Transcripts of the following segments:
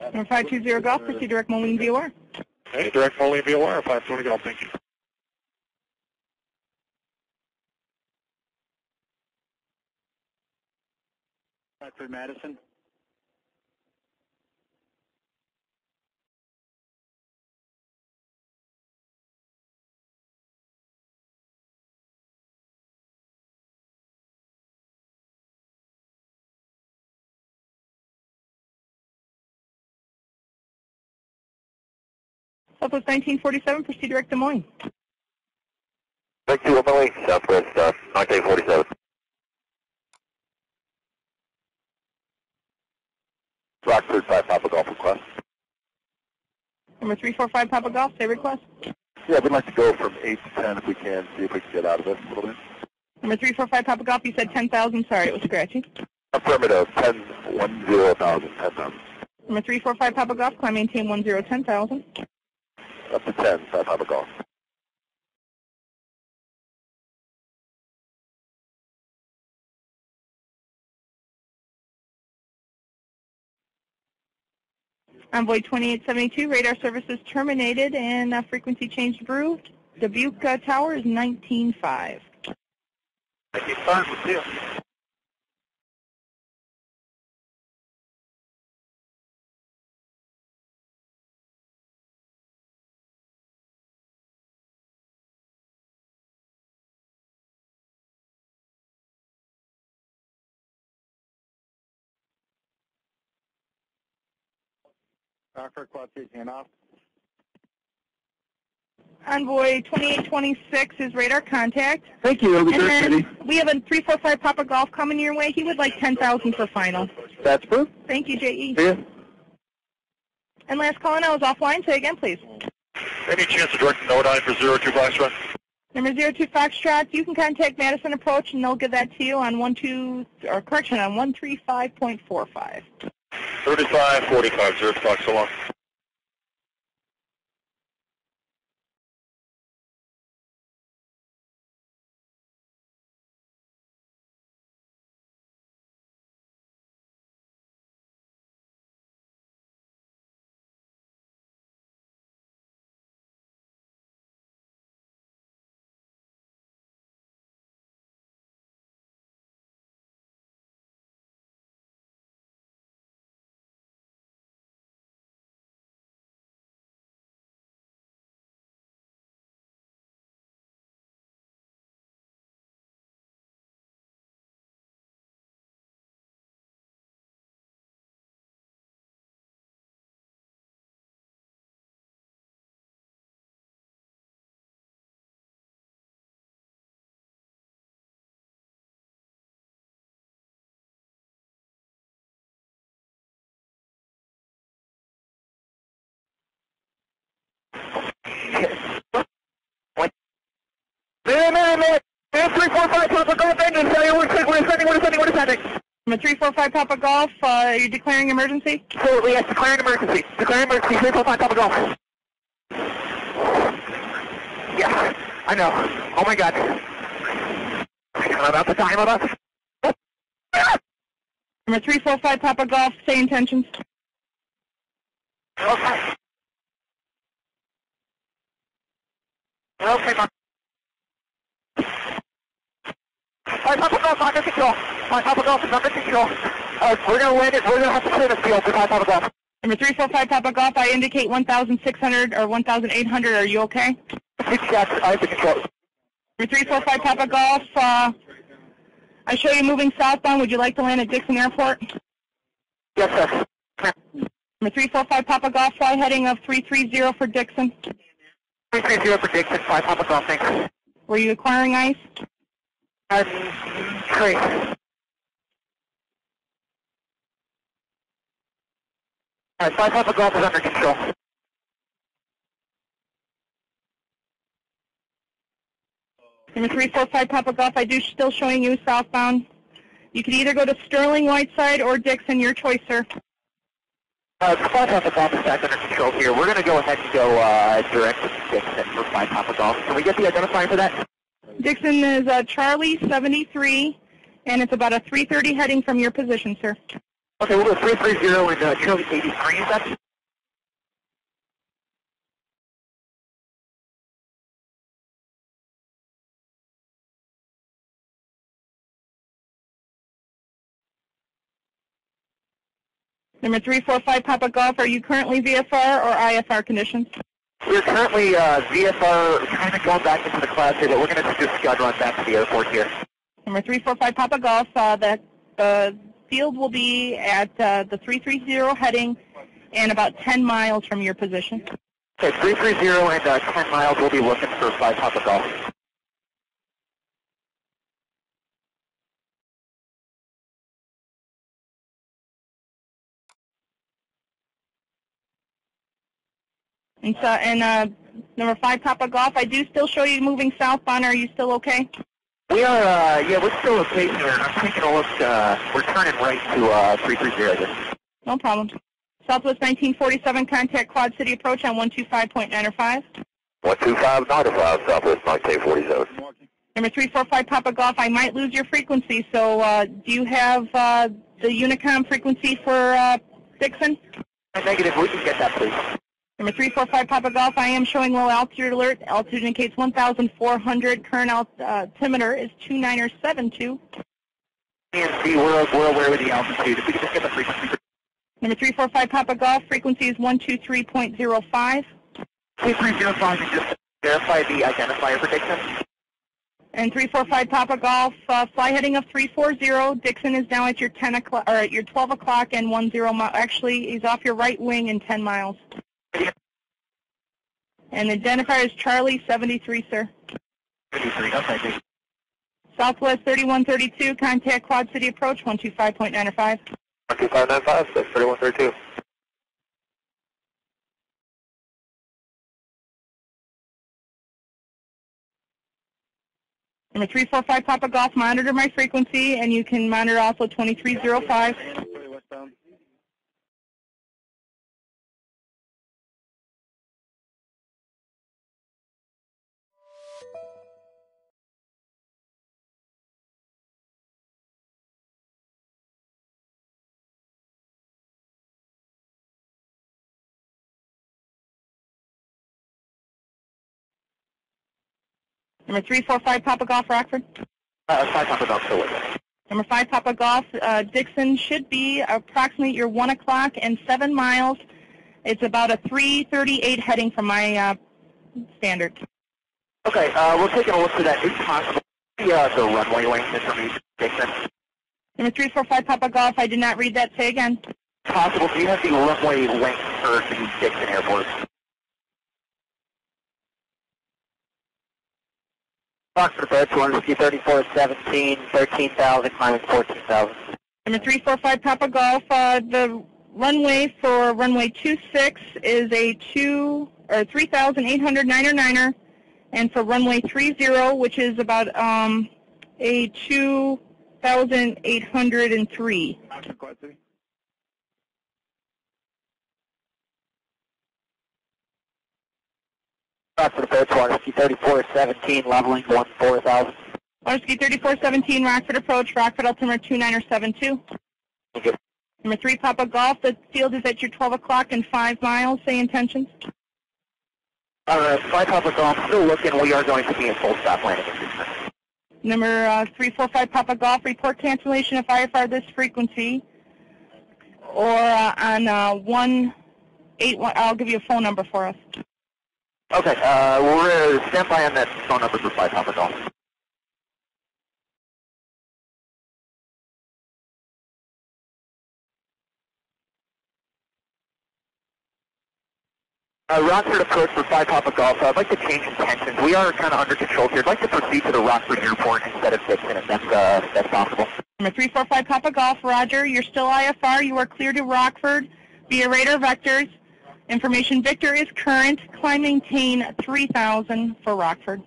And 520 Golf, proceed direct Moline-VOR. Okay, direct Moline-VOR, 520 Golf, thank you. Rockford, Madison. Southwest 1947, proceed direct Des Moines. Direct to Illinois, Southwest 1947. Rockford 5 Papa Golf request. Number 345 Papa Golf, say request. Yeah, we'd like to go from 8 to 10 if we can, see if we can get out of this a little bit. Number 345 Papa Golf, you said 10,000, sorry, it was scratchy. Affirmative, 10,000, 10,000. Number 345 Papa Golf, climb maintain 10,000. Up to 10, 5 Papa Golf. Envoy 2872, radar services terminated and frequency change approved. Dubuque tower is 19.5. Thank you, sir. We'll see you. Rockford, Quad City, handoff. Envoy 2826 is radar contact. Thank you. And then we have a 345 Papa Golf coming your way. He would like 10,000 for final. That's proof. Thank you, J.E. Yeah. And last call, and I was offline. Say again, please. Any chance to direct no dive for 02 Foxtrot? Number 02 Foxtrot, you can contact Madison Approach, and they'll give that to you on 135.45. 3545, 0 o'clock, so long. Minute. 345 Papa Golf engine. Sorry, we're sending. Number 345 Papa Golf, are you declaring emergency? Absolutely, yes, declaring emergency. Declaring emergency, 345 Papa Golf. Yes, I know. Oh my God. I'm about to die, I'm about to... Number 345 Papa Golf, say intentions. Okay. Okay, Papa. Alright, Papa Golf, I'm going to control. Alright, Papa Golf, I'm going to control. Alright, we're going to land it. We're going to have to clear this field with Papa Golf. Number 345 Papa Golf, I indicate 1,600 or 1,800. Are you okay? I have to control. Number 345 Papa Golf, I show you moving southbound. Would you like to land at Dixon Airport? Yes, sir. Number 345 Papa Golf, fly heading of 330 for Dixon. 330 for Dixon, 5 Papa Golf, thanks. Were you acquiring ice? Great. All right, 5 Papa Golf is under control. Number 345 Papa Golf, I do still showing you southbound. You can either go to Sterling Whiteside or Dixon, your choice, sir. 5 Papa Golf is back under control here. We're going to go ahead and go direct to Dixon for 5 Papa Golf. Can we get the identifier for that? Dixon is Charlie 73, and it's about a 330 heading from your position, sir. Okay, we'll go 330 and Charlie 83, is that? Number 345 Papa Golf, are you currently VFR or IFR conditions? We're currently VFR, trying to go back into the class here, but we're going to just scud run back to the airport here. Number 345 Papa Golf, the field will be at the 330 heading and about 10 miles from your position. Okay, 330 and 10 miles, we'll be looking for 5 Papa Golf. And, number 5 Papa Golf, I do still show you moving southbound. Are you still okay? We are, yeah, we're still okay here. I'm taking a look, we're turning right to 330 here. No problem. Southwest 1947, contact Quad City Approach on 125.95. 125.95, Southwest 1947. Number 345 Papa Golf, I might lose your frequency, so do you have the Unicom frequency for Dixon? Negative, we can get that, please. Number 345 Papa Golf, I am showing low altitude alert. Altitude indicates 1,400. Current altimeter is 2972. DMC, we're aware of the altitude. If we could just get the frequency. Number 345 Papa Golf, frequency is 123.05. 2305, and just verify the identifier for Dixon. And 345 Papa Golf, fly heading of 340. Dixon is now at your 10 o'clock or at your 12 o'clock and 10 miles. Actually, he's off your right wing in 10 miles. And identifier is Charlie 73, sir. 73, okay, thank you. Southwest 3132, contact Quad City Approach, 125.95. 125.95, that's 3132. Number 345 Papa Golf, monitor my frequency, and you can monitor also 2305. Number 345 Papa Golf, Rockford. 5 Papa Golf, still with us. Number 5 Papa Golf, Dixon should be approximately your 1 o'clock and 7 miles. It's about a 338 heading from my standard. Okay, we'll take a look for that. It's possible. The runway length is from Dixon. Number 345 Papa Golf, I did not read that. Say again. It's possible. Do you have the runway length for the Dixon Airport? Rockford Approach, Waterski 3417, 13,000, climbing 14,000. Number 345 Papa Golf, the runway for runway 26 is a 3,800 99er, and for runway 30, which is about a 2,803. Rockford Approach, Waterski 3417, leveling 14,000. Waterski 3417, Rockford Approach, Rockford altimeter 2972. Thank you. Number 3 Papa Golf, the field is at your 12 o'clock and 5 miles. Say intentions. All right, 5 Papa Golf, still looking. We are going to be in full stop landing. Number 345 Papa Golf, report cancellation of IFR this frequency, or on 181. I'll give you a phone number for us. Okay, we're stand by on that phone number for 5 Papa Golf. Rockford Approach for 5 Papa Golf. I'd like to change intentions. We are kind of under control here. I'd like to proceed to the Rockford Airport instead of Dixon, if that's possible. Number 345 Papa Golf, Roger. You're still IFR. You are clear to Rockford via radar vectors. Information Victor is current, climb maintain 3,000 for Rockford.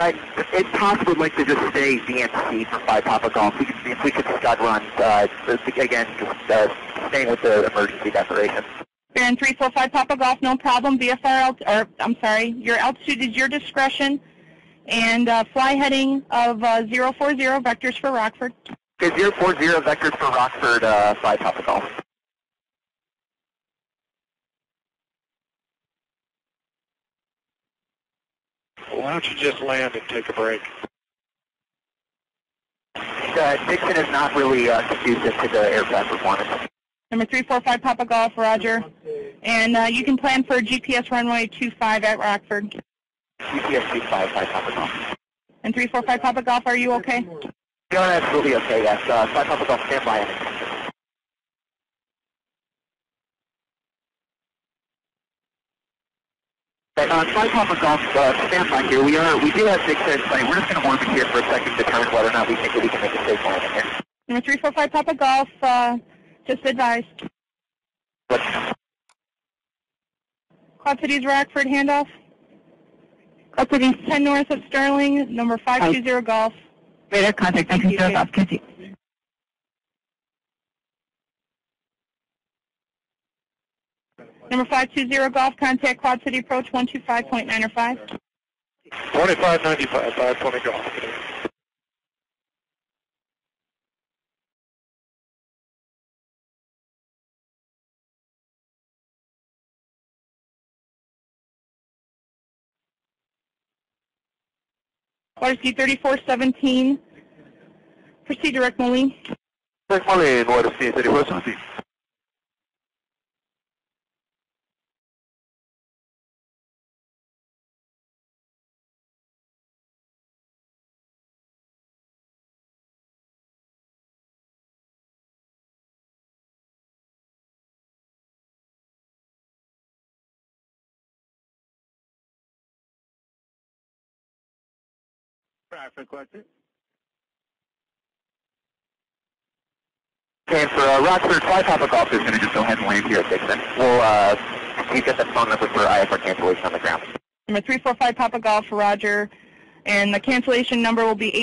It's possible I'd like to just stay DMC for 5 Papa Golf. If we could scud run, again, just staying with the emergency declaration. Baron 345 Papa Golf, no problem. VFR, I'm sorry, your altitude is your discretion. And fly heading of 040 vectors for Rockford. Okay, 040 vectors for Rockford, 5 Papa Golf. Well, why don't you just land and take a break? Dixon is not really conducive to the aircraft performance. Number 345 Papa Golf, roger. And you can plan for GPS runway 25 at Rockford. GPS 255 Papa Golf. And 345 Papa Golf, are you okay? No, absolutely okay, yes. 5 Papa Golf, stand by. Fly Papa Golf, stand by here. We do have Dixon in sight. We're just going to orbit here for a second to determine whether or not we think that we can make a safe landing here. Number 345 Papa Golf, just advised. Quad Cities Rockford, handoff. Quad Cities 10 north of Sterling, number 520 Golf. Radar contact, thank you, Golf, continue. Number 520 Golf, contact Quad City Approach 125.9 or 5. 2595, 520 Golf. Waterski 3417. Proceed direct Moline. Direct Moline, Waterski 3417. Okay, for Rockford, 5 Papa Golf is going to just go ahead and land here at Dixon. We'll get that phone number for IFR cancellation on the ground. Number 345 Papa Golf, roger. And the cancellation number will be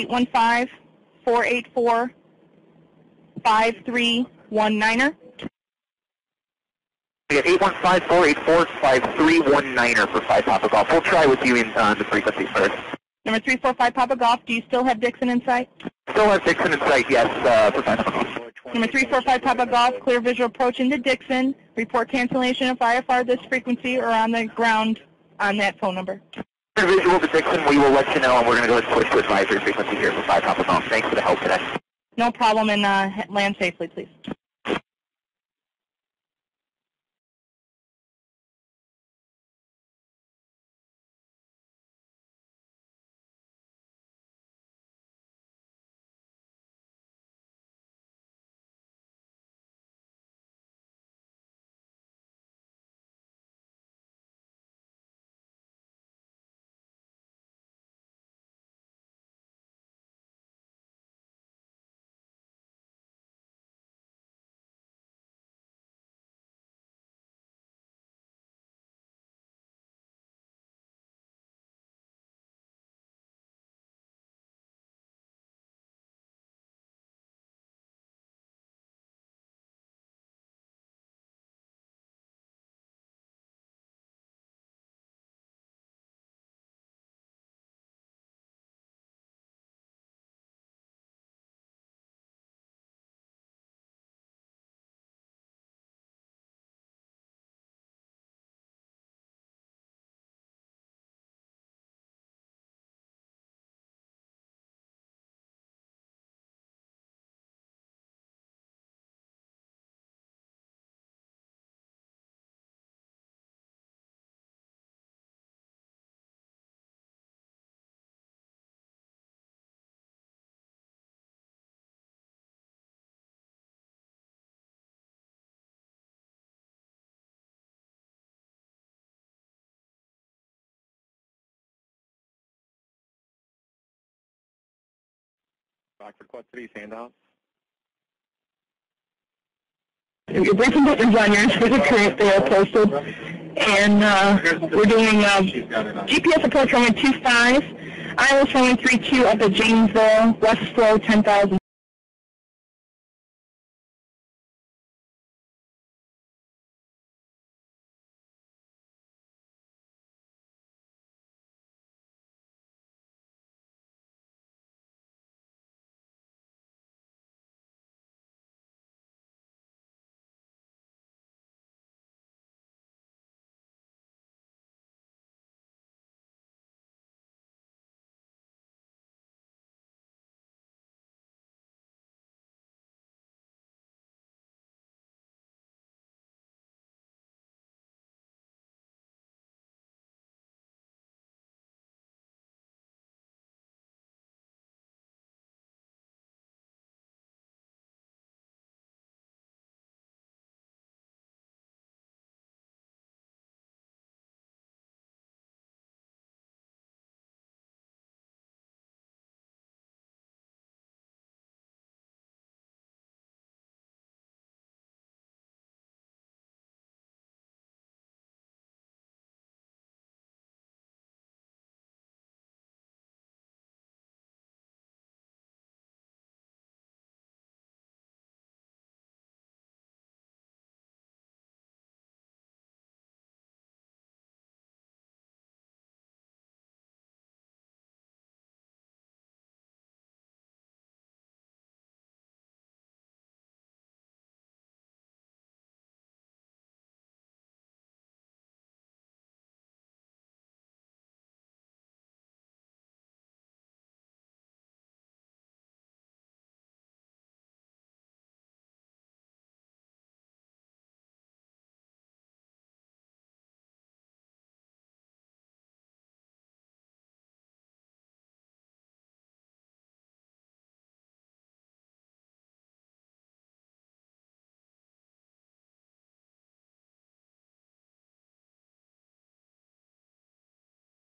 815-484-5319. We got 815-484-5319 for 5 Papa Golf. We'll try with you in the frequency first. Number 345 Papa Golf, do you still have Dixon in sight? Still have Dixon in sight, yes, for 5 Papa Golf. Number 345 Papa Golf, clear visual approach into Dixon. Report cancellation of IFR this frequency or on the ground on that phone number. Clear visual to Dixon, we will let you know, and we're going to go ahead and switch to advisory frequency here for 5 Papa Golf. Thanks for the help today. No problem, and land safely, please. Rockford Quad City, handoff. Your briefing buttons on your exquisite current, they are posted. And we're doing GPS approach runway 25, ILS runway 32 up at Jamesville, west flow 10,000.